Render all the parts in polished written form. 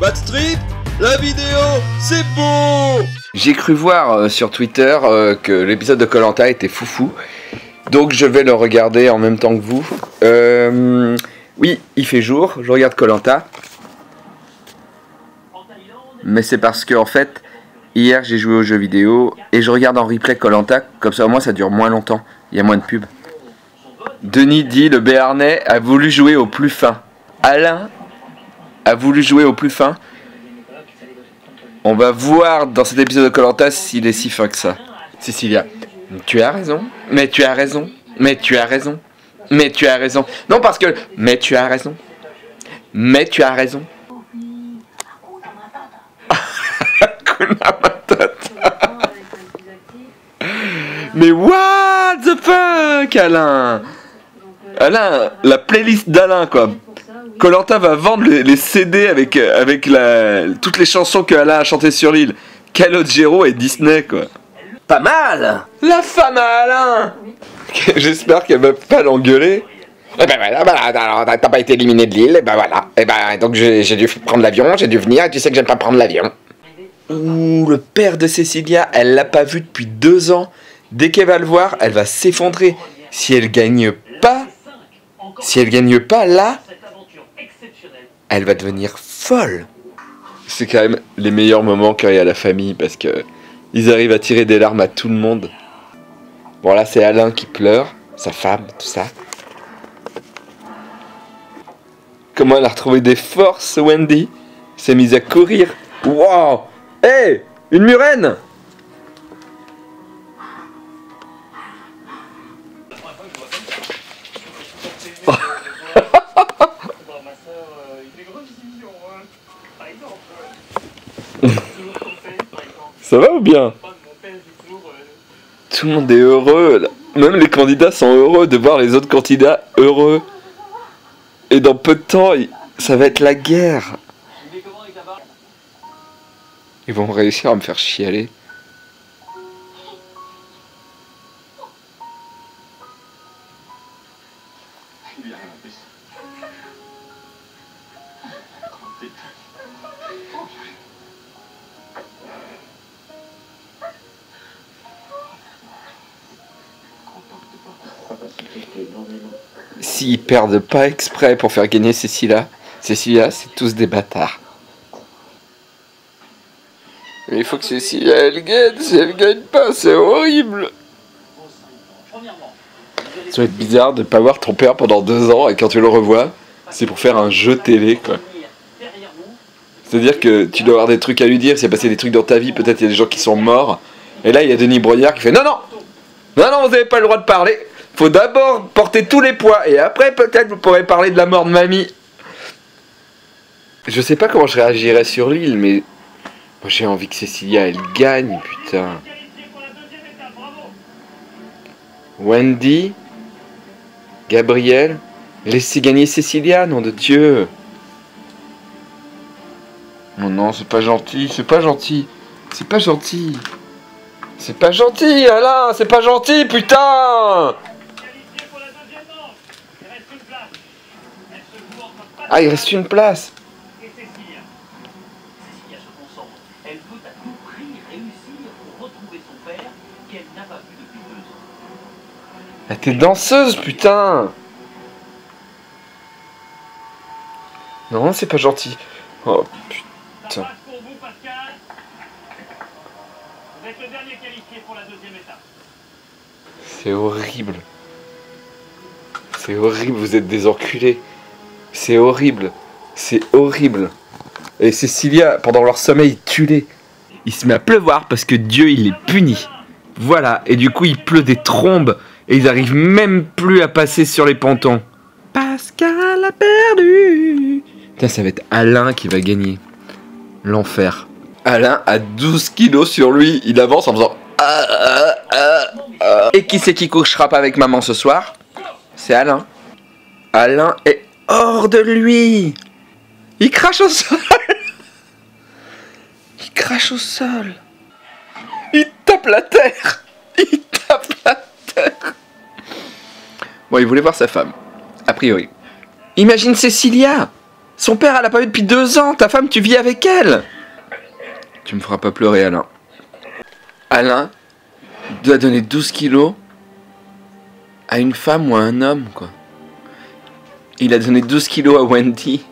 Bad Trip, la vidéo, c'est beau. J'ai cru voir sur Twitter que l'épisode de Koh-Lanta était foufou. Donc je vais le regarder en même temps que vous. Oui, il fait jour, je regarde Koh-Lanta. Mais c'est parce que en fait, hier j'ai joué aux jeux vidéo et je regarde en replay Koh-Lanta, comme ça au moins ça dure moins longtemps, il y a moins de pubs. Denis dit, le Béarnais a voulu jouer au plus fin. Alain a voulu jouer au plus fin. On va voir dans cet épisode de Koh-Lanta s'il est si fin que ça. Cécilia, tu as raison, mais tu as raison, mais tu as raison, mais tu as raison. Non parce que, mais tu as raison, mais tu as raison. Mais what the fuck, Alain? Alain, la playlist d'Alain quoi. Koh-Lanta va vendre les CD avec toutes les chansons que Alain a chantées sur l'île. Calogero et Disney quoi. Pas mal. La femme à Alain. J'espère qu'elle va pas l'engueuler. Et ben voilà, t'as pas été éliminé de l'île, et ben voilà. Et ben donc j'ai dû prendre l'avion, j'ai dû venir, et tu sais que j'aime pas prendre l'avion. Ouh, le père de Cécilia, elle l'a pas vu depuis 2 ans. Dès qu'elle va le voir, elle va s'effondrer. Si elle gagne pas là, elle va devenir folle. C'est quand même les meilleurs moments quand il y a la famille, parce que ils arrivent à tirer des larmes à tout le monde. Bon là c'est Alain qui pleure, sa femme, tout ça. Comment elle a retrouvé des forces, Wendy? S'est mise à courir. Wow. Hey, une murène. Ça va ou bien? Tout le monde est heureux là. Même les candidats sont heureux de voir les autres candidats heureux. Et dans peu de temps, ça va être la guerre. Ils vont réussir à me faire chialer. S'ils perdent pas exprès pour faire gagner Cécilia, c'est tous des bâtards. Mais il faut que Cécilia elle gagne, si elle gagne pas, c'est horrible. Ça doit être bizarre de pas voir ton père pendant 2 ans et quand tu le revois, c'est pour faire un jeu télé quoi. C'est-à-dire que tu dois avoir des trucs à lui dire, s'il y a passé des trucs dans ta vie, peut-être il y a des gens qui sont morts. Et là il y a Denis Brogniart qui fait non, non, non, non, vous n'avez pas le droit de parler. Faut d'abord porter tous les poids et après peut-être vous pourrez parler de la mort de mamie. Je sais pas comment je réagirais sur l'île, mais j'ai envie que Cécilia elle gagne, putain. Wendy, Gabriel, laissez gagner Cécilia, nom de Dieu. Non, non, c'est pas gentil, c'est pas gentil, c'est pas gentil. C'est pas gentil, Alain, c'est pas gentil, putain. Ah, il reste une place. Ah, t'es danseuse, putain. Non, c'est pas gentil. Oh, putain. C'est horrible. C'est horrible, vous êtes des enculés. C'est horrible. C'est horrible. Et Cécilia, pendant leur sommeil, il tue les. Il se met à pleuvoir parce que Dieu, il les punit. Voilà, et du coup, il pleut des trombes. Et ils arrivent même plus à passer sur les pontons. Pascal a perdu. Putain, ça va être Alain qui va gagner. L'enfer. Alain a 12 kilos sur lui. Il avance en faisant... Et qui c'est qui couchera pas avec maman ce soir? C'est Alain. Alain est hors de lui. Il crache au sol. Il crache au sol. Il tape la terre. Il tape la terre. Bon, il voulait voir sa femme, a priori. Imagine Cécilia. Son père, elle l'a pas eu depuis 2 ans. Ta femme, tu vis avec elle. Tu me feras pas pleurer, Alain. Alain doit donner 12 kilos à une femme ou à un homme, quoi. Il a donné 12 kilos à Wendy.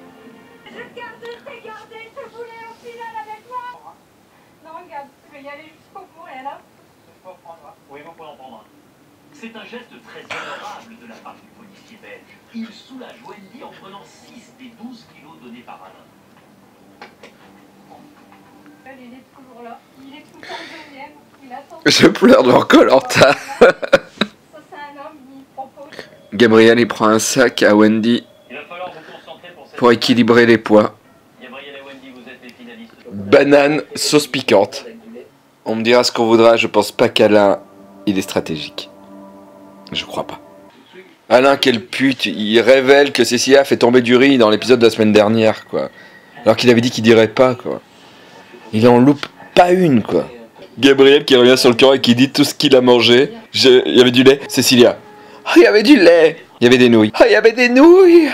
C'est un geste très honorable de la part du policier belge. Il soulage Wendy en prenant 6 des 12 kilos donnés par Alain. Il est toujours là. Il est tout le temps deuxième. Il a son... Je pleure devant Koh-Lanta. Ça, c'est un homme qui propose. Gabriel, il prend un sac à Wendy pour équilibrer les poids. Gabriel et Wendy, vous êtes les finalistes. Banane, sauce piquante. On me dira ce qu'on voudra, je pense pas qu'Alain, il est stratégique. Je crois pas. Alain, quelle pute, il révèle que Cécilia fait tomber du riz dans l'épisode de la semaine dernière, quoi. Alors qu'il avait dit qu'il dirait pas, quoi. Il en loupe pas une, quoi. Gabriel qui revient sur le camp et qui dit tout ce qu'il a mangé. Il y avait du lait, Cécilia. Oh, il y avait du lait. Il y avait des nouilles. Oh, il y avait des nouilles.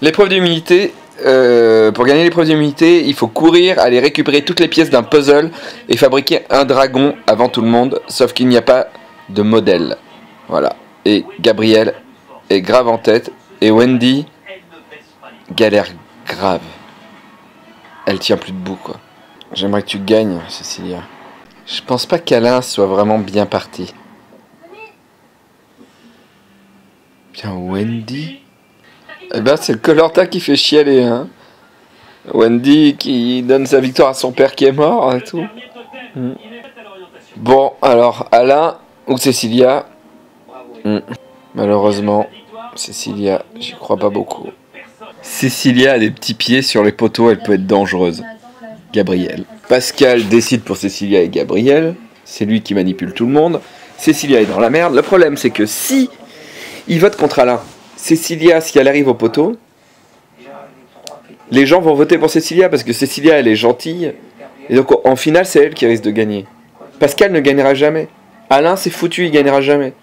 L'épreuve d'humilité, pour gagner l'épreuve d'humilité, il faut courir, aller récupérer toutes les pièces d'un puzzle et fabriquer un dragon avant tout le monde, sauf qu'il n'y a pas de modèle. Voilà. Et Gabriel est grave en tête. Et Wendy galère grave. Elle tient plus debout, quoi. J'aimerais que tu gagnes, Cécilia. Je pense pas qu'Alain soit vraiment bien parti. Bien, Wendy. Eh ben, c'est le Koh-Lanta qui fait chialer, hein. Wendy qui donne sa victoire à son père qui est mort et tout. Bon, alors, Alain ou Cécilia. Malheureusement, Cécilia, j'y crois pas beaucoup. Cécilia a des petits pieds sur les poteaux, elle peut être dangereuse. Gabriel. Pascal décide pour Cécilia et Gabriel. C'est lui qui manipule tout le monde. Cécilia est dans la merde. Le problème, c'est que si il vote contre Alain, Cécilia, si elle arrive au poteau, les gens vont voter pour Cécilia parce que Cécilia, elle est gentille. Et donc, en finale, c'est elle qui risque de gagner. Pascal ne gagnera jamais. Alain, c'est foutu, il gagnera jamais.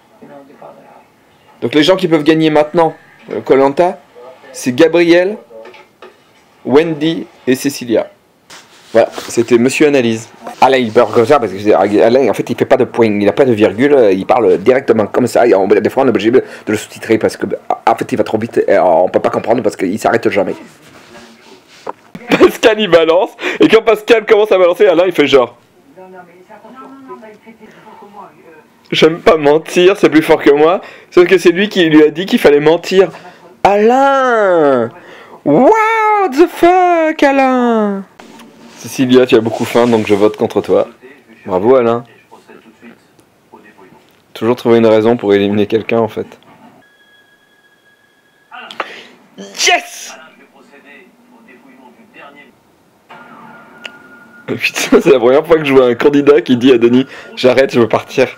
Donc les gens qui peuvent gagner maintenant Koh-Lanta, c'est Gabriel, Wendy et Cécilia. Voilà, c'était Monsieur Analyse. Alain, il parle comme ça parce que Alain, en fait, il fait pas de point, il n'a pas de virgule, il parle directement comme ça. Et des fois, on est obligé de le sous-titrer parce que, en fait, il va trop vite et on peut pas comprendre parce qu'il s'arrête jamais. Pascal, il balance et quand Pascal commence à balancer, Alain, il fait genre. J'aime pas mentir, c'est plus fort que moi. Sauf que c'est lui qui lui a dit qu'il fallait mentir. Alain! What the fuck, Alain! Cécilia, tu as beaucoup faim, donc je vote contre toi. Bravo, Alain. Toujours trouver une raison pour éliminer quelqu'un, en fait. Yes! Putain, c'est la première fois que je vois un candidat qui dit à Denis, j'arrête, je veux partir.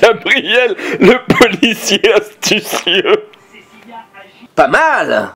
Gabriel, le policier astucieux. Pas mal.